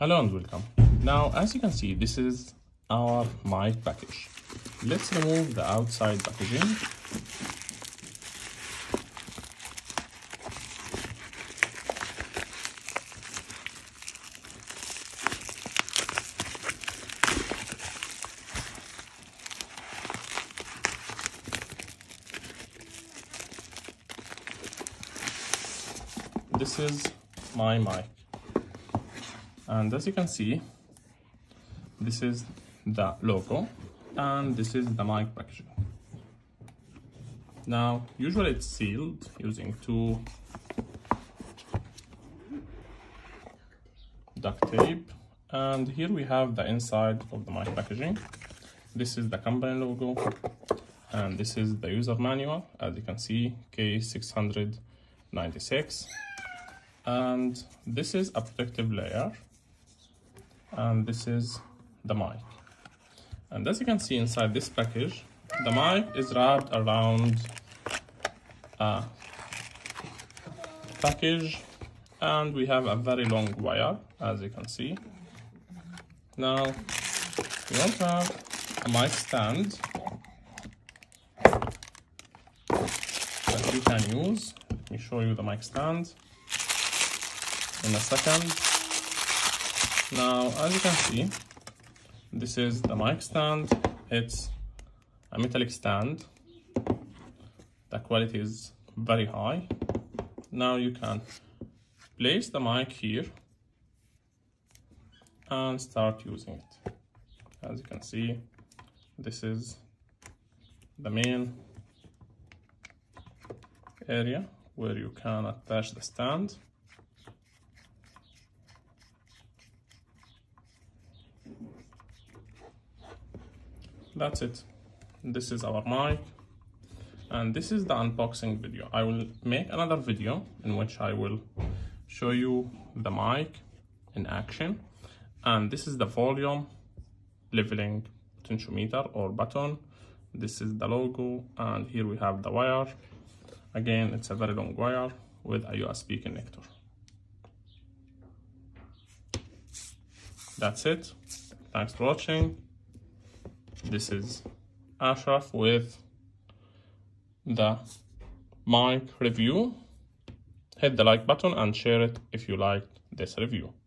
Hello and welcome. Now, as you can see, this is our mic package. Let's remove the outside packaging. This is my mic, and as you can see, this is the logo and this is the mic packaging. Now, usually it's sealed using two duct tape, and here we have the inside of the mic packaging. This is the company logo, and this is the user manual, as you can see, K696. And this is a protective layer, and this is the mic. And as you can see inside this package, the mic is wrapped around a package, and we have a very long wire, as you can see. Now, we also have a mic stand that you can use. Let me show you the mic stand in a second. Now, as you can see, this is the mic stand. It's a metallic stand. The quality is very high. Now you can place the mic here and start using it. As you can see, this is the main area where you can attach the stand. That's it. This is our mic, and this is the unboxing video. I will make another video in which I will show you the mic in action. And this is the volume leveling potentiometer or button. This is the logo, and here we have the wire. Again, it's a very long wire with a USB connector. That's it. Thanks for watching. This is Ashraf with the mic review. Hit the like button and share it if you liked this review.